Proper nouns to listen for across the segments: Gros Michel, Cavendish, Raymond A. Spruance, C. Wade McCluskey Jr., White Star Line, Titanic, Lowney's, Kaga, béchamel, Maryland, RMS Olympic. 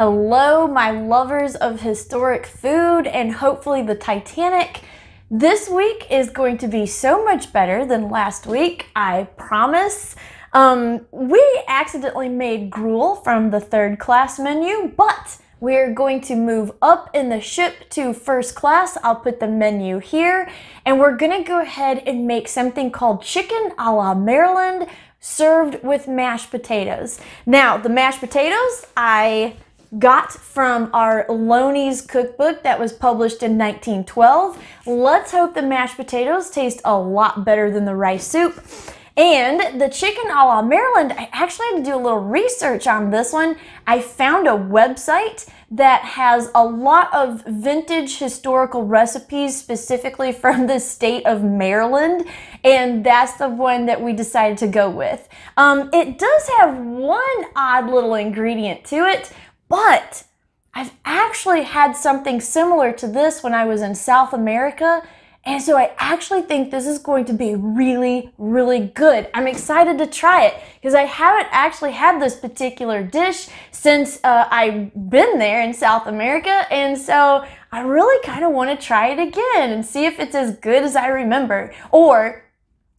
Hello, my lovers of historic food and hopefully the Titanic. This week is going to be so much better than last week, I promise. We accidentally made gruel from the third class menu, but we're going to move up in the ship to first class. I'll put the menu here, and we're gonna go ahead and make something called chicken a la Maryland, served with mashed potatoes. Now, the mashed potatoes, I got from our Lowney's cookbook that was published in 1912. Let's hope the mashed potatoes taste a lot better than the rice soup. And the chicken a la Maryland, I actually had to do a little research on this one. I found a website that has a lot of vintage historical recipes specifically from the state of Maryland, and that's the one that we decided to go with. It does have one odd little ingredient to it, but I've actually had something similar to this when I was in South America, and so I actually think this is going to be really, really good. I'm excited to try it because I haven't actually had this particular dish since I've been there in South America, and so I really kind of want to try it again and see if it's as good as I remember, or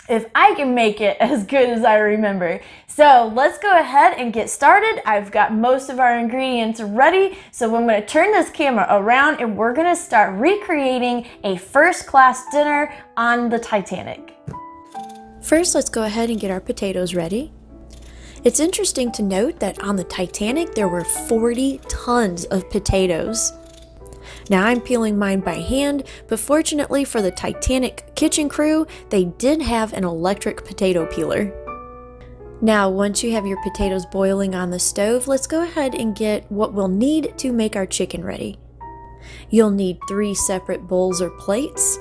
if I can make it as good as I remember. So let's go ahead and get started. I've got most of our ingredients ready, so I'm gonna turn this camera around and we're gonna start recreating a first-class dinner on the Titanic. First, let's go ahead and get our potatoes ready. It's interesting to note that on the Titanic, there were 40 tons of potatoes. Now, I'm peeling mine by hand, but fortunately for the Titanic kitchen crew, they did have an electric potato peeler. Now, once you have your potatoes boiling on the stove, let's go ahead and get what we'll need to make our chicken ready. You'll need 3 separate bowls or plates,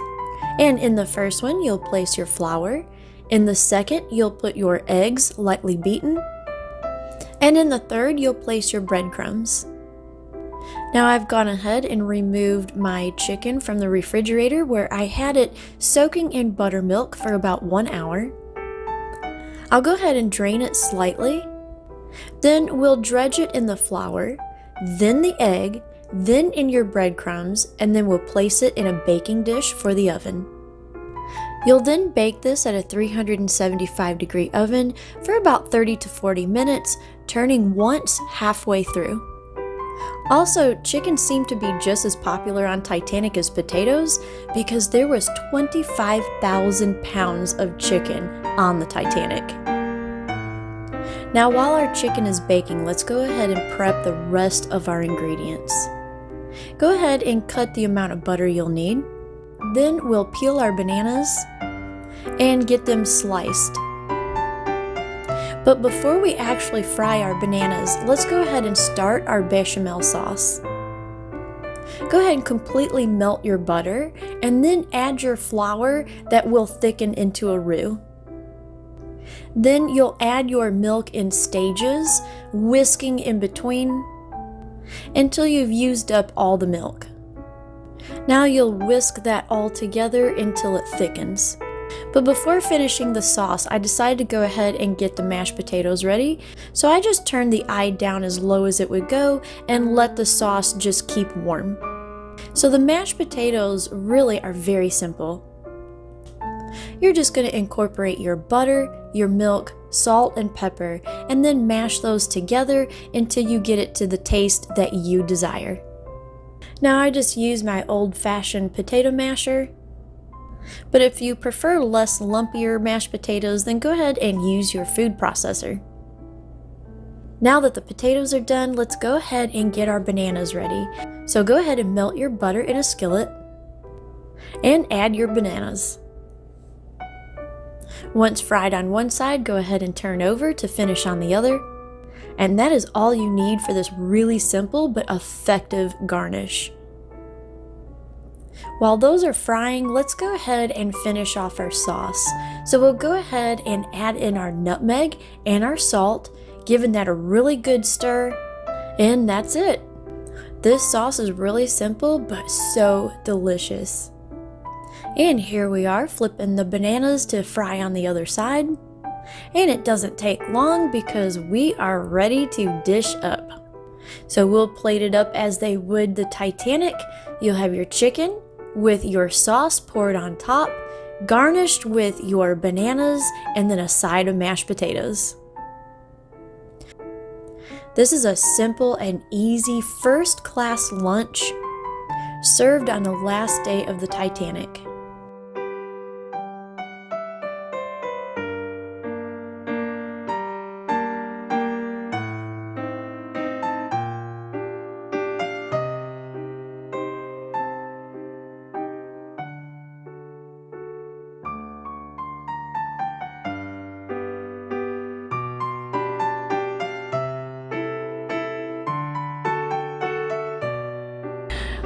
and in the first one, you'll place your flour. In the second, you'll put your eggs, lightly beaten, and in the third, you'll place your breadcrumbs. Now I've gone ahead and removed my chicken from the refrigerator where I had it soaking in buttermilk for about 1 hour. I'll go ahead and drain it slightly. Then we'll dredge it in the flour, then the egg, then in your breadcrumbs, and then we'll place it in a baking dish for the oven. You'll then bake this at a 375-degree oven for about 30 to 40 minutes, turning once halfway through. Also, chicken seemed to be just as popular on Titanic as potatoes because there was 25,000 pounds of chicken on the Titanic. Now, while our chicken is baking, let's go ahead and prep the rest of our ingredients. Go ahead and cut the amount of butter you'll need. Then we'll peel our bananas and get them sliced. But before we actually fry our bananas, let's go ahead and start our béchamel sauce. Go ahead and completely melt your butter and then add your flour that will thicken into a roux. Then you'll add your milk in stages, whisking in between until you've used up all the milk. Now you'll whisk that all together until it thickens. But before finishing the sauce, I decided to go ahead and get the mashed potatoes ready, so I just turned the eye down as low as it would go and let the sauce just keep warm. So the mashed potatoes really are very simple. You're just going to incorporate your butter, your milk, salt, and pepper, and then mash those together until you get it to the taste that you desire. Now I just use my old-fashioned potato masher. But if you prefer less lumpier mashed potatoes, then go ahead and use your food processor. Now that the potatoes are done, let's go ahead and get our bananas ready. So go ahead and melt your butter in a skillet and add your bananas. Once fried on one side, go ahead and turn over to finish on the other. And that is all you need for this really simple but effective garnish. While those are frying, let's go ahead and finish off our sauce. So we'll go ahead and add in our nutmeg and our salt, giving that a really good stir, and that's it. This sauce is really simple, but so delicious. And here we are, flipping the bananas to fry on the other side. And it doesn't take long because we are ready to dish up. So we'll plate it up as they would the Titanic. You'll have your chicken with your sauce poured on top, garnished with your bananas and then a side of mashed potatoes. This is a simple and easy first-class lunch served on the last day of the Titanic.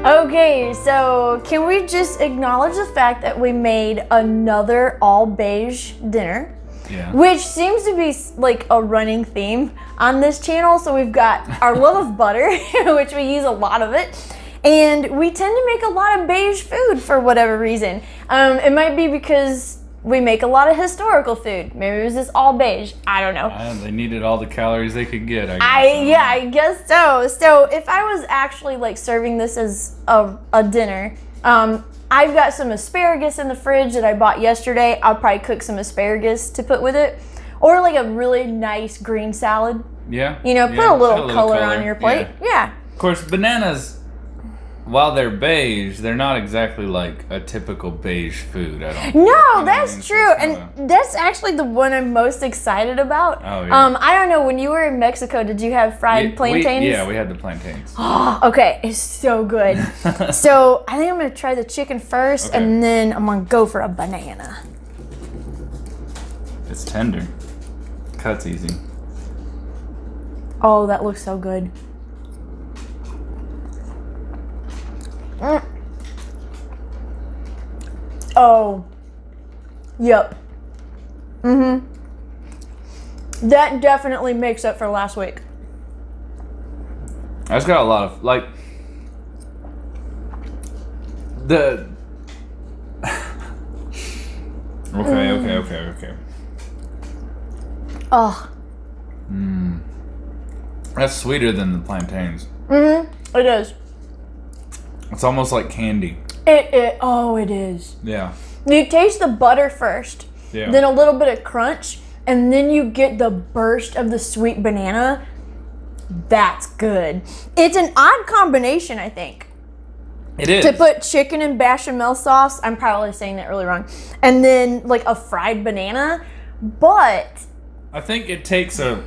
Okay, so can we just acknowledge the fact that we made another all beige dinner? Yeah. Which seems to be like a running theme on this channel. So we've got our love of butter, which we use a lot of it. And we tend to make a lot of beige food for whatever reason. It might be because we make a lot of historical food. Maybe it was just all beige. I don't know. They needed all the calories they could get, I guess. Yeah, I guess so. So if I was actually like serving this as a dinner, I've got some asparagus in the fridge that I bought yesterday. I'll probably cook some asparagus to put with it. Or like a really nice green salad. Yeah. You know, put a little color on your plate. Yeah. Of course, bananas, while they're beige, they're not exactly like a typical beige food, I don't think. No, that's true. And that's actually the one I'm most excited about. Oh, yeah. I don't know, when you were in Mexico, did you have fried plantains? Yeah, we had the plantains. Oh, okay, it's so good. So I think I'm going to try the chicken first, and then I'm going to go for a banana. It's tender. Cuts easy. Oh, that looks so good. Mm. Oh, yep. Mm-hmm. That definitely makes up for last week. That's got a lot of, like, the... Okay. Oh. Mm. That's sweeter than the plantains. Mm-hmm. It is. It's almost like candy. It is. Yeah. You taste the butter first, then a little bit of crunch, and then you get the burst of the sweet banana. That's good. It's an odd combination, I think. It is. To put chicken and bechamel sauce, I'm probably saying that really wrong, and then like a fried banana, but I think it takes a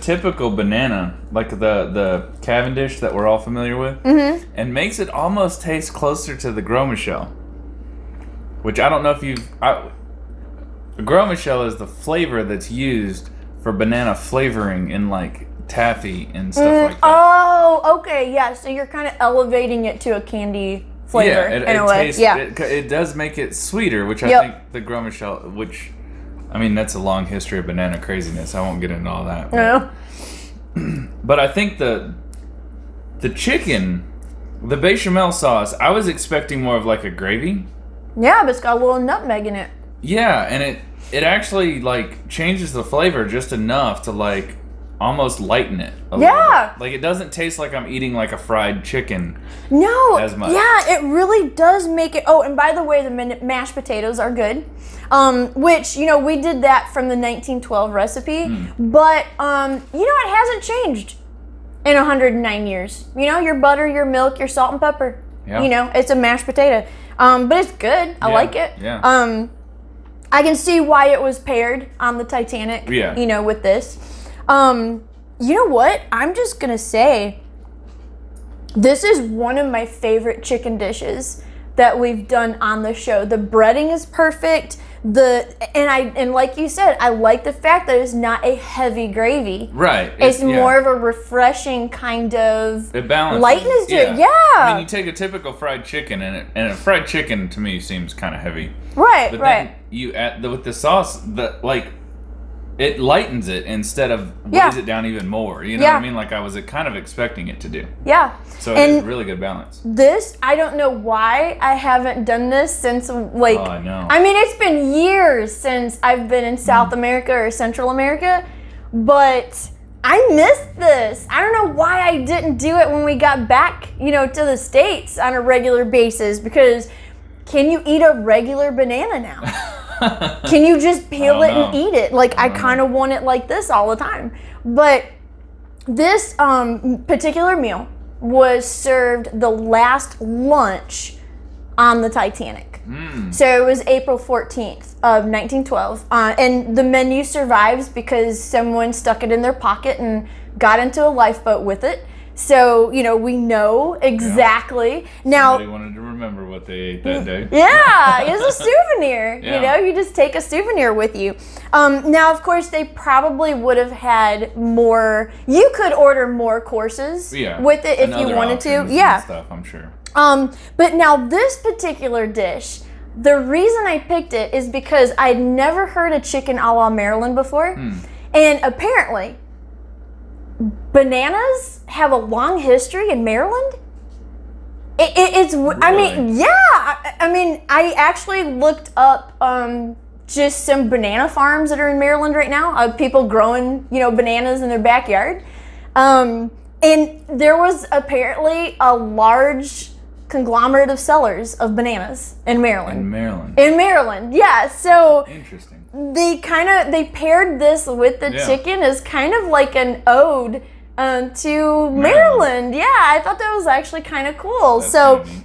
typical banana, like the Cavendish that we're all familiar with, and makes it almost taste closer to the Gros Michel, which I don't know if you've... Gros Michel is the flavor that's used for banana flavoring in like taffy and stuff like that. Oh, okay, yeah, so you're kind of elevating it to a candy flavor in a way. Tastes, it does make it sweeter, which I think the Gros Michel, which... I mean, that's a long history of banana craziness. I won't get into all that. No. But I think the chicken, the béchamel sauce, I was expecting more of like a gravy. Yeah, but it's got a little nutmeg in it. Yeah, and it actually like changes the flavor just enough to like almost lighten it a little bit. Like it doesn't taste like I'm eating like a fried chicken. No. As much. Yeah, it really does make it. Oh, and by the way, the mashed potatoes are good. Which, you know, we did that from the 1912 recipe, but, you know, it hasn't changed in 109 years. You know, your butter, your milk, your salt and pepper, you know, it's a mashed potato. But it's good. I like it. Yeah. I can see why it was paired on the Titanic, you know, with this. You know what? I'm just going to say this is one of my favorite chicken dishes that we've done on the show. The breading is perfect. And like you said, I like the fact that it's not a heavy gravy. Right. It's more of a refreshing kind of lightness to it. Yeah. I mean, you take a typical fried chicken, and a fried chicken to me seems kind of heavy. Right. But then you add with the sauce, it lightens it instead of weighs it down even more. You know what I mean? Like I was kind of expecting it to do. Yeah. So it's a really good balance. This, I don't know why I haven't done this since like... Oh, I know. I mean, it's been years since I've been in South America or Central America, but I missed this. I don't know why I didn't do it when we got back, you know, to the States on a regular basis, because can you eat a regular banana now? Can you just peel it and eat it? Like, I kind of want it like this all the time. But this particular meal was served the last lunch on the Titanic. So it was April 14th of 1912, and the menu survives because someone stuck it in their pocket and got into a lifeboat with it. So, you know, we know exactly. Now, somebody wanted to remember what they ate that day. Yeah, it's a souvenir. You know, you just take a souvenir with you. Now, of course, they probably would have had more. You could order more courses with it if you wanted to. And stuff, I'm sure. But now this particular dish, the reason I picked it is because I'd never heard of chicken a la Maryland before. And apparently, bananas have a long history in Maryland. It's really? I mean, I mean, I actually looked up just some banana farms that are in Maryland right now, of people growing, you know, bananas in their backyard. And there was apparently a large conglomerate of sellers of bananas in Maryland. Yeah, so interesting. They kind of paired this with the chicken as kind of like an ode to Maryland. Yeah, I thought that was actually kind of cool. That's amazing.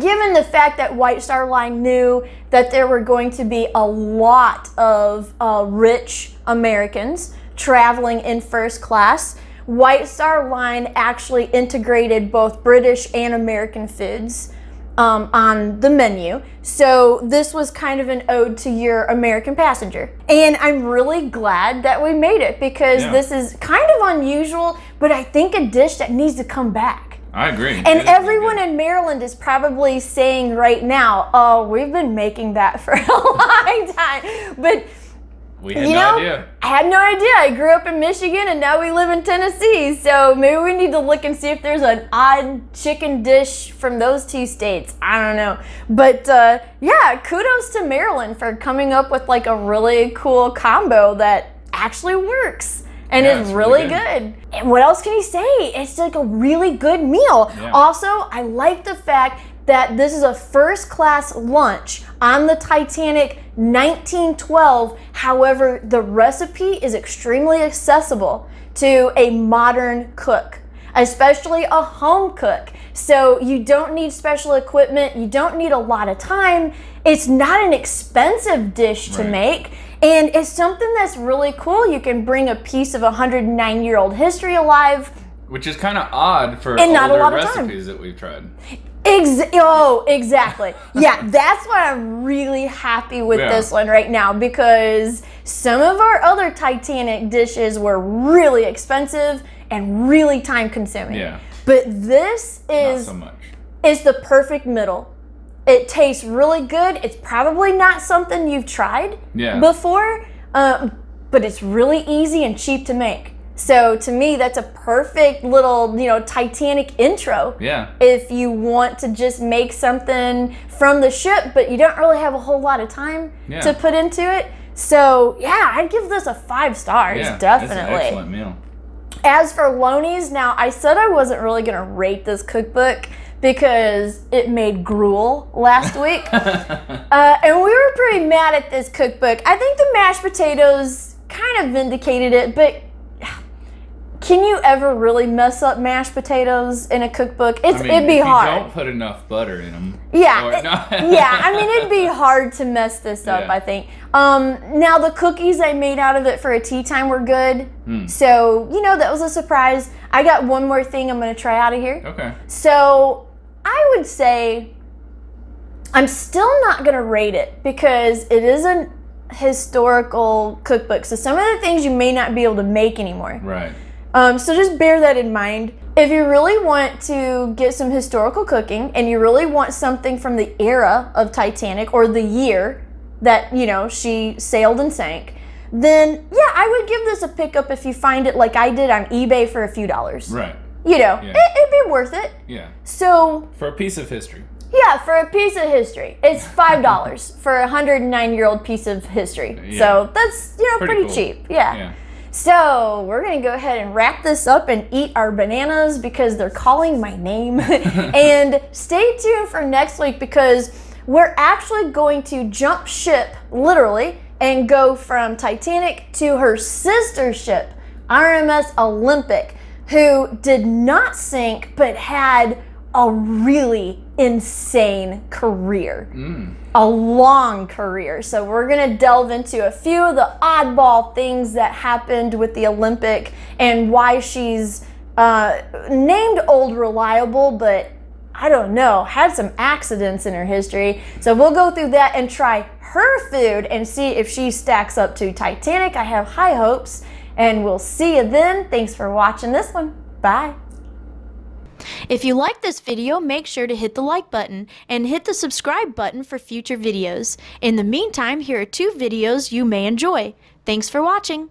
Given the fact that White Star Line knew that there were going to be a lot of rich Americans traveling in first class, White Star Line actually integrated both British and American foods on the menu. So this was kind of an ode to your American passenger. And I'm really glad that we made it, because this is kind of unusual, but I think a dish that needs to come back. I agree. And everyone in Maryland is probably saying right now, oh, we've been making that for a long time. But we had no idea. I had no idea. I grew up in Michigan and now we live in Tennessee. So maybe we need to look and see if there's an odd chicken dish from those two states. I don't know. But yeah, kudos to Maryland for coming up with like a really cool combo that actually works and is really good. And what else can you say? It's like a really good meal. Also, I like the fact that this is a first-class lunch on the Titanic 1912. However, the recipe is extremely accessible to a modern cook, especially a home cook. So you don't need special equipment. You don't need a lot of time. It's not an expensive dish to make. And it's something that's really cool. You can bring a piece of 109-year-old history alive. Which is kind of odd for older recipes that we've tried. Exactly. Yeah, that's why I'm really happy with this one right now, because some of our other Titanic dishes were really expensive and really time-consuming. But this is, not so much. Is the perfect middle. It tastes really good. It's probably not something you've tried before, but it's really easy and cheap to make. So to me, that's a perfect little, you know, Titanic intro. If you want to just make something from the ship, but you don't really have a whole lot of time to put into it. So yeah, I'd give this a 5 stars, definitely. That's an excellent meal. As for Lowney's, now I said I wasn't really gonna rate this cookbook because it made gruel last week, and we were pretty mad at this cookbook. I think the mashed potatoes kind of vindicated it, but can you ever really mess up mashed potatoes in a cookbook? It's, I mean, it'd be hard. You don't put enough butter in them. I mean, it'd be hard to mess this up, I think. Now, the cookies I made out of it for a tea time were good. So, you know, that was a surprise. I got one more thing I'm going to try out of here. Okay. So, I would say I'm still not going to rate it because it is an historical cookbook. So, some of the things you may not be able to make anymore. So just bear that in mind. If you really want to get some historical cooking and you really want something from the era of Titanic or the year that, you know, she sailed and sank, then yeah, I would give this a pickup if you find it like I did on eBay for a few dollars. You know, it'd be worth it. So for a piece of history. For a piece of history. It's $5 for a 109-year-old piece of history. So that's, you know, pretty cheap. So we're gonna go ahead and wrap this up and eat our bananas because they're calling my name. And stay tuned for next week because we're actually going to jump ship, literally, and go from Titanic to her sister ship, RMS Olympic, who did not sink but had a really insane career, a long career. So we're gonna delve into a few of the oddball things that happened with the Olympic and why she's named Old Reliable, but I don't know, had some accidents in her history. So we'll go through that and try her food and see if she stacks up to Titanic. I have high hopes, and we'll see you then. Thanks for watching this one. Bye. If you like this video, make sure to hit the like button and hit the subscribe button for future videos. In the meantime, here are two videos you may enjoy. Thanks for watching.